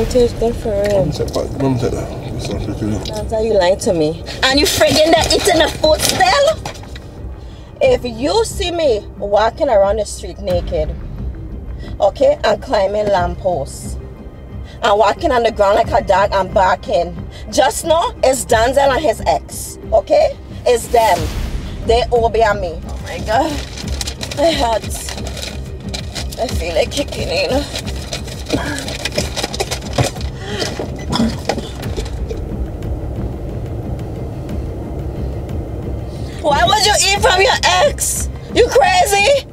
It tastes different. Danzel, you lied to me. And you friggin' that eating the food still? If you see me walking around the street naked, okay, and climbing lampposts, and walking on the ground like a dog and barking, just know it's Danzel and his ex, okay? It's them. They obey me. Oh my God. My heart. I feel like kicking in. Why would you eat from your ex? You crazy?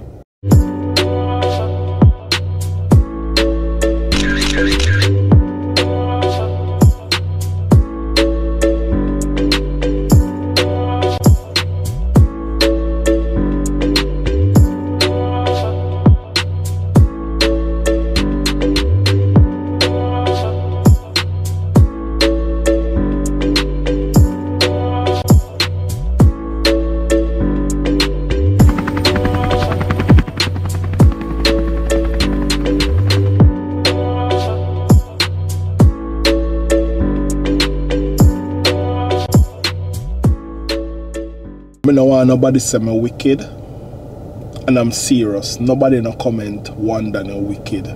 I don't want nobody say me wicked, and I'm serious. Nobody in a comment one than a wicked.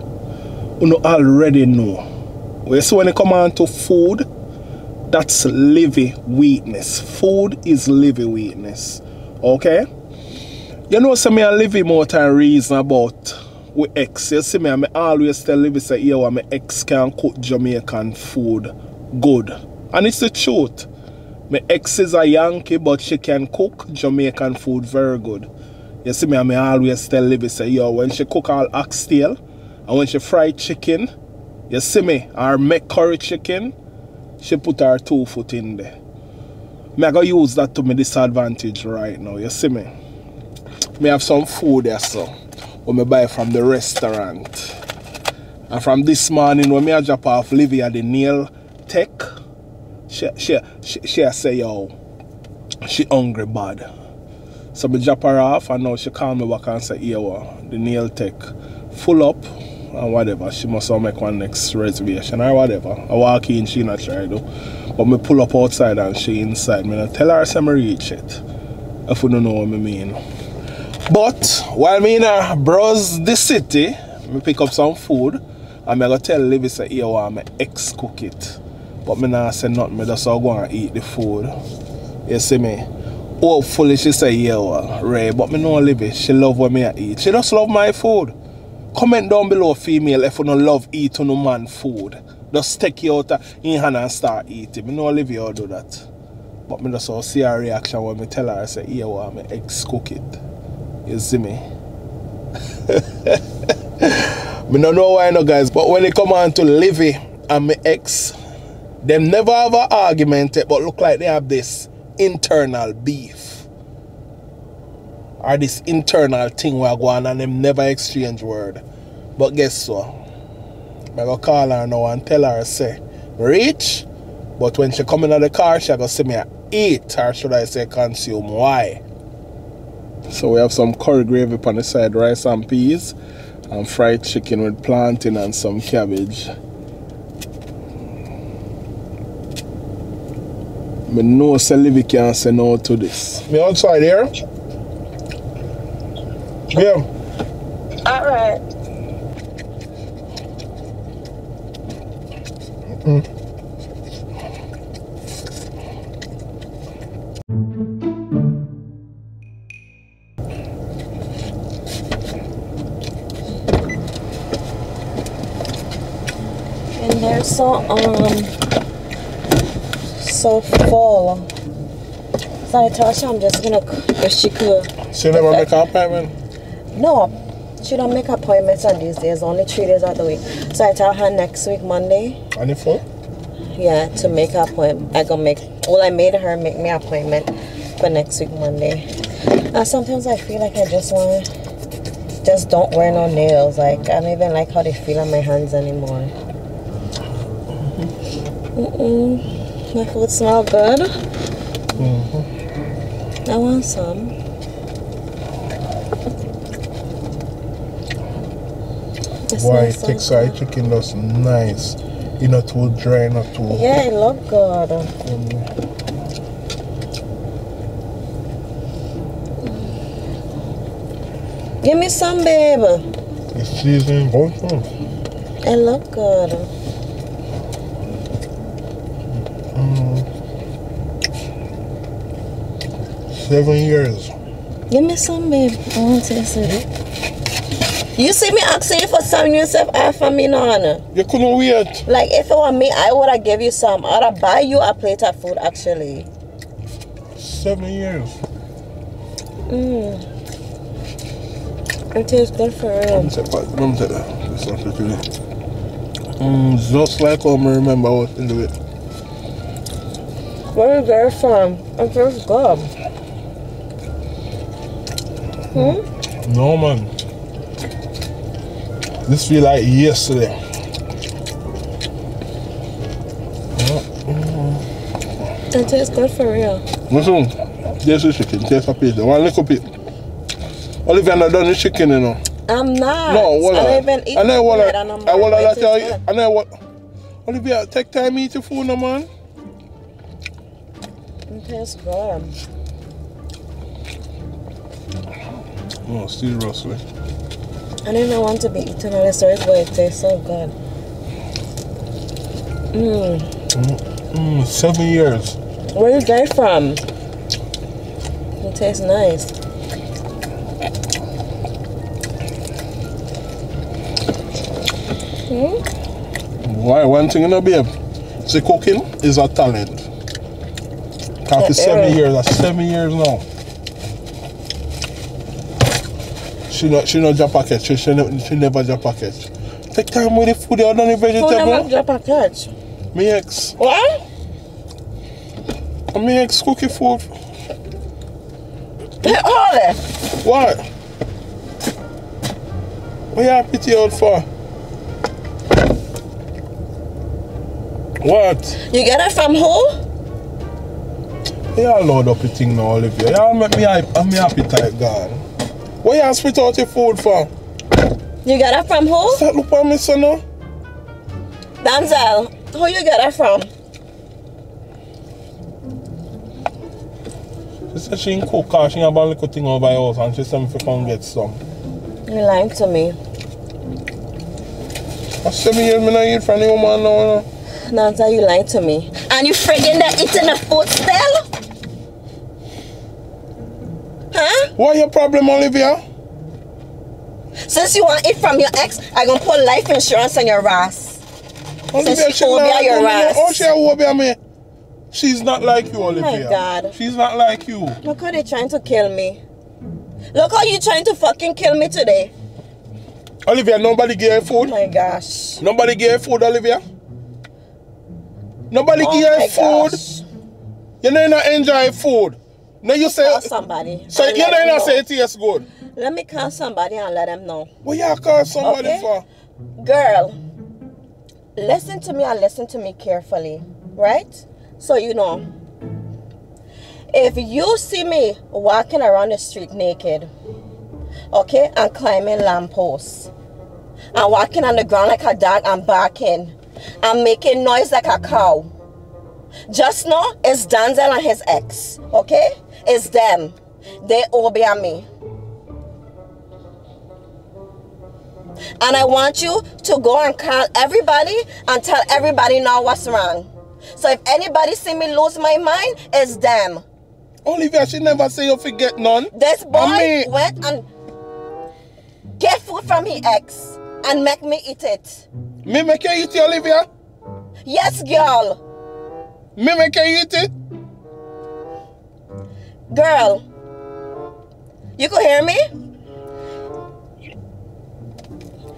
You already know. So when it comes on to food, that's living weakness. Food is living weakness. Okay? You know, so me I live more time reason about with ex. You see me, I always tell Livy say here where my ex can cook Jamaican food good. And it's the truth. My ex is a Yankee, but she can cook Jamaican food very good. You see me, I always tell Libby, say, yo, when she cook all oxtail, and when she fry chicken, you see me, or make curry chicken, she put her 2 foot in there. I go use that to my disadvantage right now, you see me. Me have some food there, so, when I buy from the restaurant. And from this morning, when I drop off Livy at the nail tech, she say, yo, she hungry bad. So I drop her off and now she call me back and say, yo, the nail tech full up and whatever. She must have make one next reservation or whatever. I walk in, she not try though. But me pull up outside and she inside. Me not tell her I reach it. If you don't know what I mean. But while me in a browse the city, me pick up some food and I go tell Livy say, yo, my ex cook it. But me nah say nothing, I just go and eat the food. You see me? Hopefully she say, yeah, well, Ray, but me know Olivia, she love what me I eat. She just love my food. Comment down below, female, if you don't love eating no man food. Just take you out in hand and start eating. Me know Olivia will do that. But me just see her reaction when me tell her, I say, yeah, well, my ex cook it. You see me? Me don't know why no, guys, but when it come on to Livy and my ex, them never have an argument, but look like they have this internal beef. Or this internal thing where go on and them never exchange word. But guess what? I go call her now and tell her, say, reach. But when she come in the car, she go see me eat, or should I say consume. Why? So we have some curry gravy on the side, rice and peas, and fried chicken with plantain and some cabbage. I know Livy can't say no to this. Me outside here. Yeah. Alright. Mm-mm. And they're so full. So I told her I'm just gonna, if she could. She never make an appointment? No, she don't make appointments on these days, only 3 days out of the week. So I tell her next week, Monday. On the 4th? Yeah, to make an appointment. I gonna make, well, I made her make me an appointment for next week, Monday. And sometimes I feel like I just want to, just don't wear no nails. Like, I don't even like how they feel on my hands anymore. Mm-mm. My food smell good. Mm-hmm. I want some. It Why thick side chicken looks nice. You're not too dry, not too... Yeah, it look good. Give me some, babe. It's seasoned both of them. It look good. Mm. 7 years. Give me some, babe. I want to taste it. You see me asking you for some yourself, I for me, no. You couldn't wait. Like, if it were me, I would have give you some. I would have buy you a plate of food, actually. 7 years. Mmm. It tastes good for real. Just like I remember what to do it. Where you get it from? It tastes good. Hmm? No, man. This feel like yesterday. It tastes good for real. Listen, this is chicken. Taste a piece. One little bit. Olivia, I'm not done with chicken, you know. I'm not. No, what? I don't even eat I know what I want to tell you. I know what. Olivia, take time to eat your food, no man. It tastes good. No, still rustling. I don't even want to be eating all this rice, but it tastes so good. Mmm. Mmm. Mm, 7 years. Where you get it from? It tastes nice. Hmm? Why one thing in a babe? See, cooking is a talent. After 7 years, that's 7 years now. She not drop a catch. She never drop a catch. Take time with the food. I don't eat vegetable. Who never drop a catch? My ex. What? My ex cook your food. They all it. What? What you pity out for? What? You get it from who? Yeah, load up the thing now, Olivia. Yeah, make me appetite gone. What you spit out your food for? You get it from who? Stop looking at me, son. Danzel, who you get it from? She said she didn't cook because she had a little thing over your house and she said if you come get some. You lying to me. For 7 years, I don't eat from the woman now. Nanza, you lied to me. And you friggin' that eating the food still? Huh? What your problem, Olivia? Since you want it from your ex, I gonna put life insurance on your ass. Olivia, since she phobia your ass. Oh, she phobia me. She's not like you, Olivia. Oh my God. She's not like you. Look how they trying to kill me. Look how you trying to fucking kill me today. Olivia, nobody gave her food. Oh my gosh. Nobody gave her food, Olivia. Nobody give food. Gosh. You know you not enjoy food. Now you say call somebody. So you know you not say it is good. Let me call somebody and let them know. What you call somebody for? Girl, listen to me and listen to me carefully, right? So you know, if you see me walking around the street naked, okay, and climbing lampposts, and walking on the ground like a dog and barking. I'm making noise like a cow. Just know it's Danzel and his ex. Okay? It's them. They obey me. And I want you to go and call everybody and tell everybody now what's wrong. So if anybody see me lose my mind, it's them. Olivia, she never say you forget none. This boy went and get food from his ex and make me eat it. Me make you eat it, Olivia? Yes, girl. Me make you eat it? Girl, you could hear me?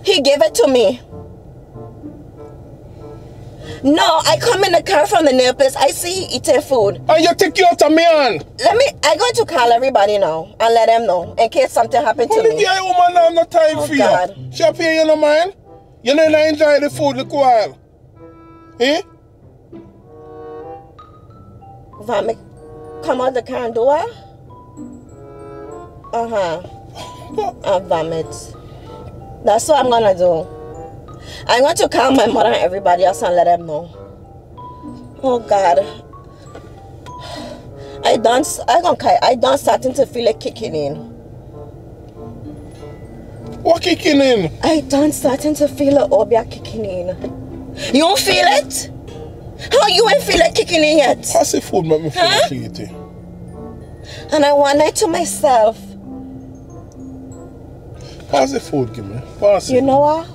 He gave it to me. No, I come in the car from the nail place. I see he eating food. And you take you out of me on? Let me, I'm going to call everybody now and let them know in case something happened to me. Olivia, woman, I have no time for God. You. She appear, you no mind? You know, I enjoy the food, look while. Eh? Want me come out the car and do what? Uh-huh. I vomit. That's what I'm gonna do. I'm going to call my mother and everybody else and let them know. Oh God, I don't starting to feel it kicking in. What kicking in? I don't starting to feel it, Obia, kicking in. You don't feel it? How you ain't feel it kicking in yet? Pass the food, make me feel it. And I wonder to myself. Pass the food, give me. Pass it. You know what?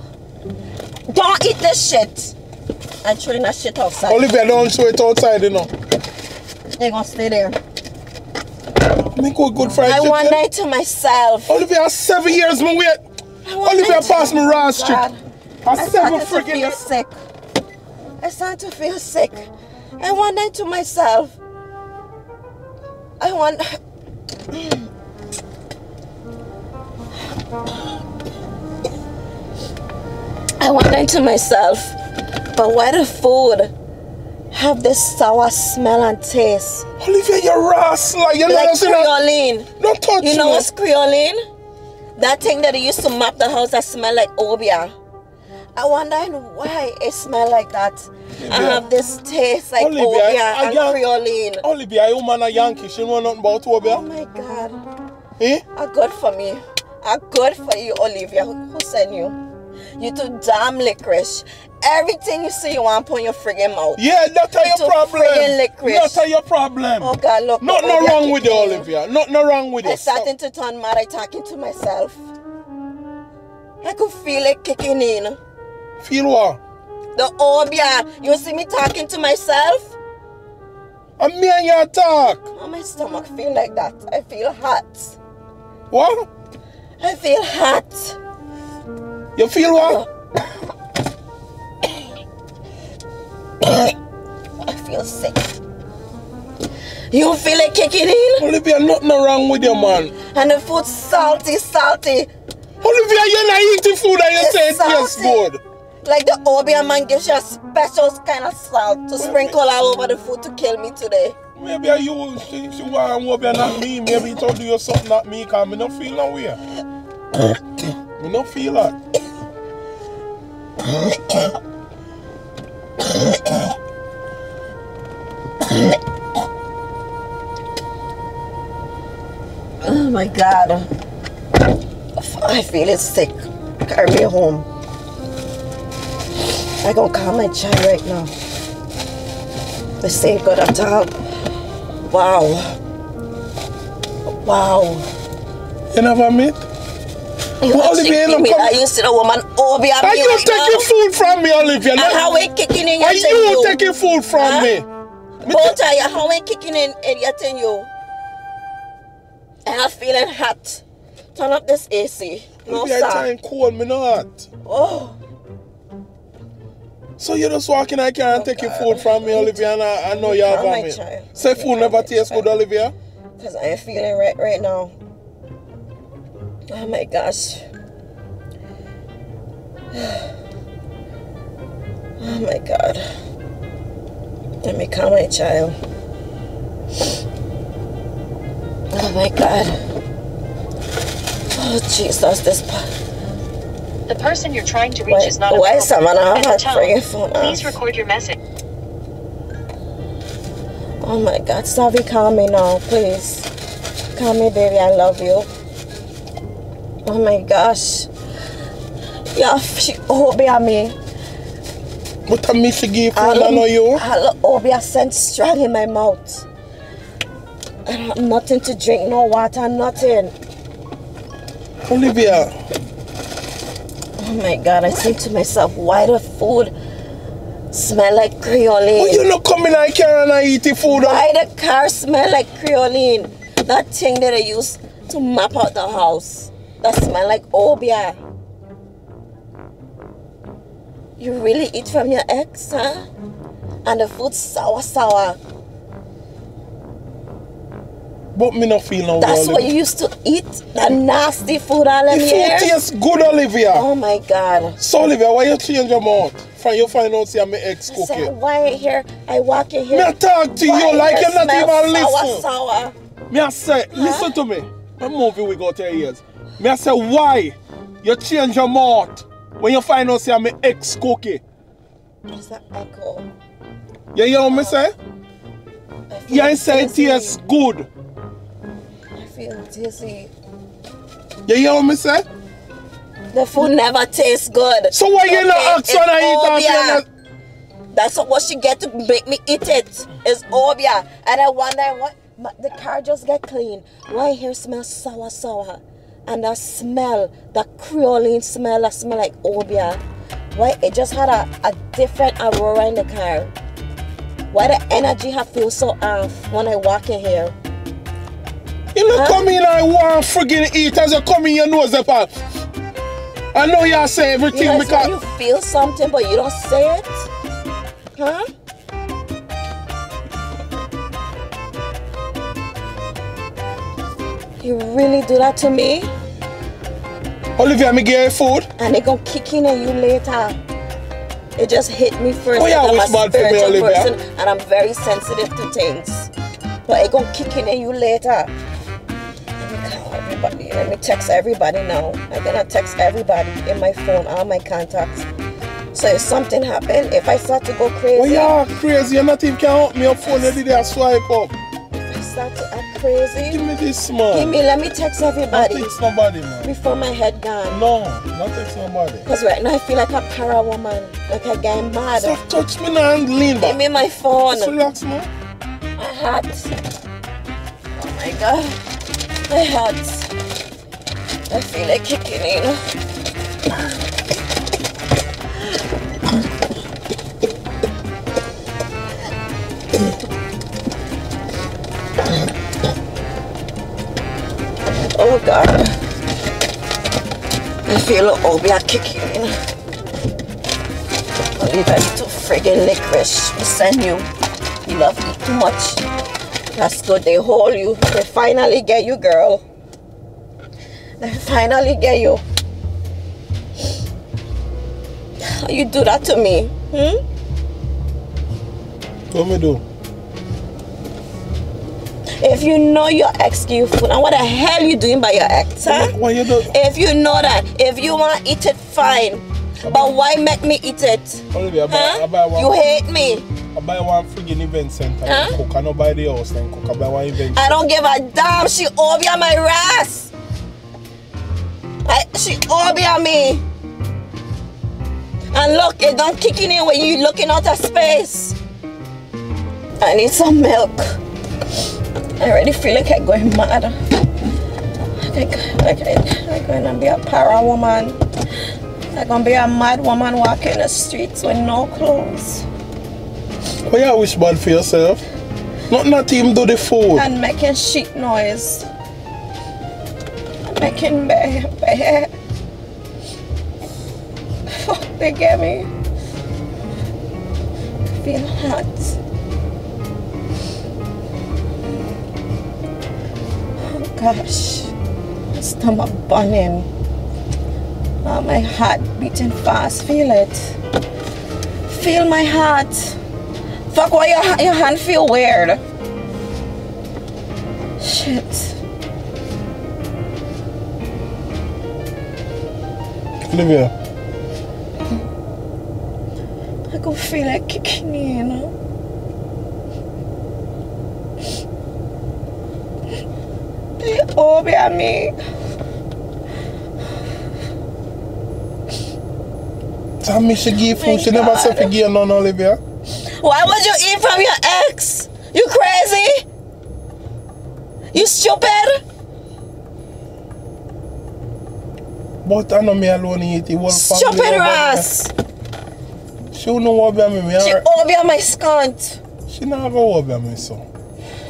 Don't eat this shit. I'm throwing that shit outside. Olivia, don't throw it outside, you know. They're gonna stay there. Make a good friend. I one night to myself. Olivia, 7 years, my way. Olivia, pass me rasta. I started to feel sick. I started to feel sick. I one night to myself. I want. I one night to myself. But why the food have this sour smell and taste? Olivia, you're ass. Like, you're like Creoline. Don't touch me. You know what's Creoline? That thing that they used to map the house that smelled like Obia. I wonder why it smells like that. Olivia. I have this taste like Olivia, Obia and Creoline. Olivia, a woman a Yankee. She don't know nothing about Obia. Oh my God. Eh? A good for me. A good for you, Olivia. Who sent you? You too damn licorice. Everything you see, you want to put in your friggin' mouth. Yeah, that's your problem. That's your problem. Oh God, look. Not wrong with you, Olivia. Not wrong with you. I'm starting to turn mad. I'm talking to myself. I could feel it kicking in. Feel what? The Obia. You see me talking to myself? And me and you talk. Oh, my stomach feel like that. I feel hot. What? I feel hot. You feel what? I feel sick. You feel it kicking in? Olivia, nothing wrong with you, man. And the food's salty, salty. Olivia, you're not eating food and you say it tastes good. Like the Obia man gives you a special kind of salt to sprinkle all over the food to kill me today. Maybe you think you want Obia, not me. Maybe you told you something not me because I don't feel no way. I don't feel that. Oh my God, I feel it sick. Carry me home. I gonna call my child right now. This ain't good at all. Wow. Wow. You never met? I used to the woman Obia. Are you right taking food from me, Olivia? And how ain't kicking in your thing? Are you taking food from me? Both of you, how ain't kicking in your thing, you? And I'm feeling hot. Turn up this AC. No, Olivia, sir. I'm trying cold, me not. Oh. So you're just walking, I can't take your food from me, Olivia, and I know you have me. Say food never tastes good, Olivia. Because I ain't feeling right now. Oh my gosh. Oh my God. Let me call my child. Oh my God. Oh Jesus, this part. The person you're trying to reach is not available. Why is someone on her friggin' phone off? Please record your message. Oh my God, Savvy, call me now, please. Call me, baby, I love you. Oh my gosh. Yeah, she Obia me. But I miss to give food and all you. Obia sent strong in my mouth. I have nothing to drink, no water, nothing. Olivia. Oh my God, I think to myself, why the food smell like Creoline? Well, you're not coming out here and I eat the food. Why the car smell like Creoline? That thing that I use to map out the house. That smell like Obia. You really eat from your ex, huh? And the food's sour. But me not feel no. That's what you used to eat. That nasty food all in here. Food tastes good, Olivia. Oh my God. So Olivia, why you change your mouth? From you find out I'm my ex cooking. Why here? I walk in here. Me talk to you like you're not even listening. Sour. Me say, listen to me. What movie we got here is. Me I say, why you change your mouth When you find out, say I'm an ex-cookie. What's that echo? You hear what I say? You ain't say tastes good. I feel dizzy. You hear what I say? The food never tastes good. So why you not ask on I eat? That's what she get to make me eat it. It's obia. And I wonder what the car just get clean. Why here smells sour sour? And that smell, that Creole smell, that smell like obia. Why it just had a different aurora in the car? Why the energy have feel so off when I walk in here? You look come in and want friggin' eat as you come in your nose apart. I know y'all say everything you know, because you feel something but you don't say it. Huh? You really do that to me? Olivia, me get food. And they gonna kick in at you later. It just hit me first. Oh, yeah, I'm a spiritual me, person and I'm very sensitive to things. But it gonna kick in at you later. Everybody, let me text everybody now. I'm gonna text everybody in my phone, all my contacts. So if something happened, if I start to go crazy. Oh yeah, crazy. Nothing can help me up phone every day I swipe up. If I start to act crazy. Give me this man. Give me, let me text everybody. Don't text nobody man. Before my head gone. No, not text nobody. Because right now I feel like a para woman. Like I get mad. Stop touch me now and lean back. Give me my phone. Just relax man. My heart. Oh my god. My heart. I feel like kicking in. Oh God, I feel like obia kicking in. I'll leave that little friggin' licorice. I send you. You love me too much. That's good. They hold you. They finally get you, girl. They finally get you. How you do that to me? Hmm? What me do? If you know your ex give food, and what the hell you doing by your ex, huh? What you do? If you know that, if you want to eat it, fine. But why make me eat it? Olivia, I buy one, you hate me. I buy one friggin' event center and cook. I don't buy the house and cook. I buy one event center. I don't give a damn. She obia my ass. She obia me. And look, it don't kicking in when you looking out of space. I need some milk. I already feel like I'm going mad. I'm going to be a para woman. I'm going to be a mad woman walking the streets with no clothes. Why you wish bad for yourself? Not even do the food. And making shit noise. Making bad. Fuck, they get me. I feel hot. Gosh, my stomach burning. Oh, my heart beating fast. Feel it. Feel my heart. Fuck, why your hand feel weird? Shit. Olivia. I can feel it kicking in, you know? Obia me. Damn, she give food. She never said to give none, Olivia. Why would you eat from your ex? You crazy? You stupid? But I know me alone eat. The whole family. Stupid ass. She don't know obia me. She obia my scunt. She not go obia me so.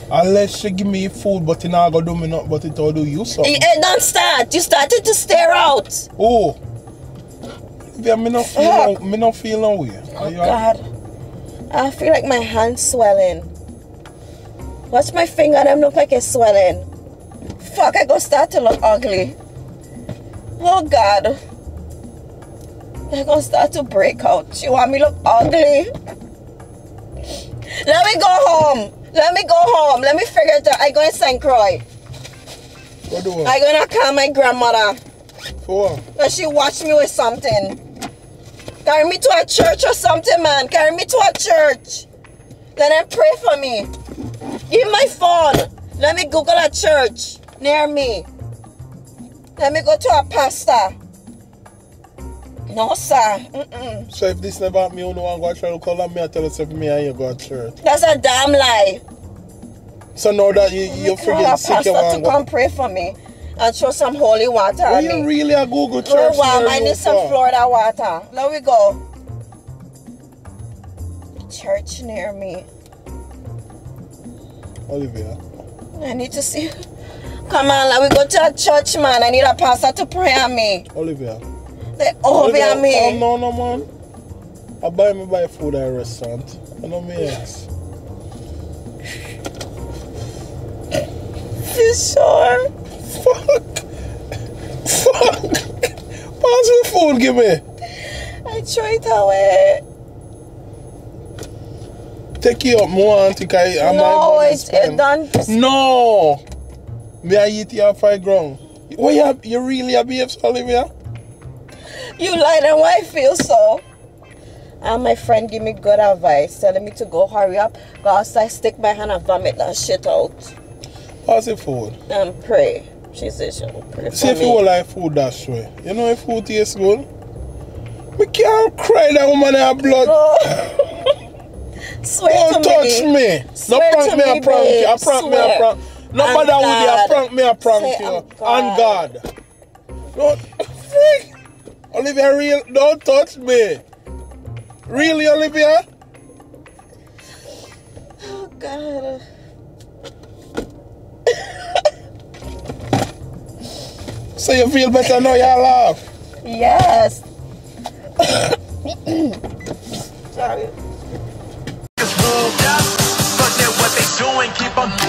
Unless she give me food, but it not gonna do me not, but it will do you something. It don't start. You started to stare out. Oh. Yeah, me not feel no way. Oh God. I feel like my hand's swelling. Watch my finger, them look like it's swelling. Fuck, I go start to look ugly. Oh God. I gonna start to break out. You want me look ugly? Let me go home. Let me go home. Let me figure it out. I go in St. Croix. What do I? I'm gonna call my grandmother. For what? And she watch me with something. Carry me to a church or something, man. Carry me to a church. Let them pray for me. Give me my phone. Let me Google a church near me. Let me go to a pastor. No, sir. Mm-mm. So if this never me, you know I'm going to try to call me and tell us if me and you go to church. That's a damn lie. So now that you're freaking sick, you want to come pray for me and throw some holy water at me. Are you really a Google church? Oh, wow. I need some Florida water. There we go. Church near me. Olivia. I need to see. Come on, let me go to a church, man. I need a pastor to pray at me. Olivia. They all be at me. Oh, no, no, man. I buy food at a restaurant. I know me ex. Sure. Fuck. Pass me phone, give me. I tried that way. Take you up more, auntie. No, it's done. No. Me, I eat your fried ground. You really a BF, Olivia? You lied and why I feel so. And my friend give me good advice, telling me to go hurry up, go outside, stick my hand and vomit that shit out. Pass the food. And pray. She says she'll pray. See if you will like food that way. You know if food tastes good? We can't cry that woman in her blood. Oh. Swear don't to touch me. Swear no prank me, I prank you. I prank me, I prank you. No matter who they are, prank me, I prank you. And God. Don't freak. Olivia, real, don't touch me. Really, Olivia? Oh, God. So you feel better now, you laugh? Yes. Sorry. It's up, but what they doing, keep on